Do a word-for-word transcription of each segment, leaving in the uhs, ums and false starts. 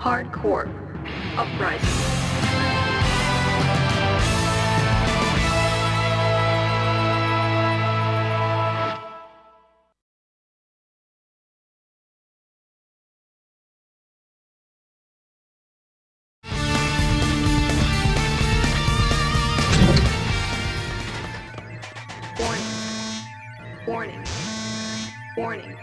Hard Corps: Uprising. Warning. Warning.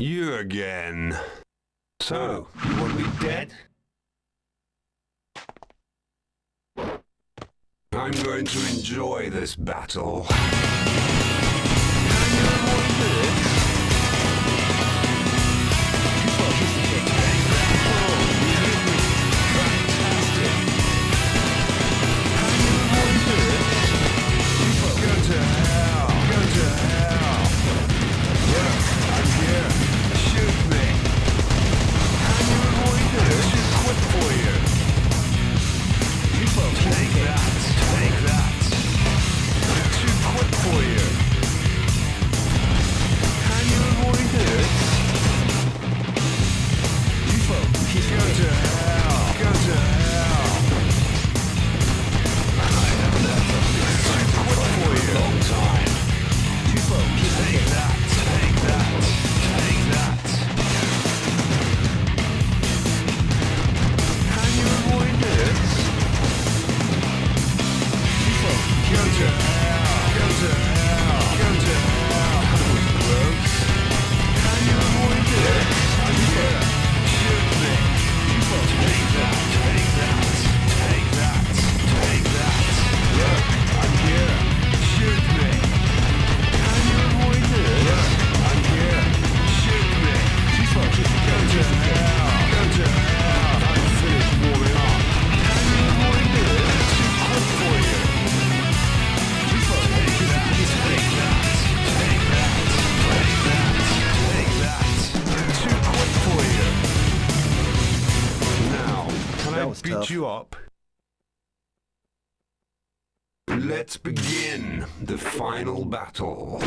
You again. So, you want me dead? I'm going to enjoy this battle. Beat you up. Let's begin the final battle.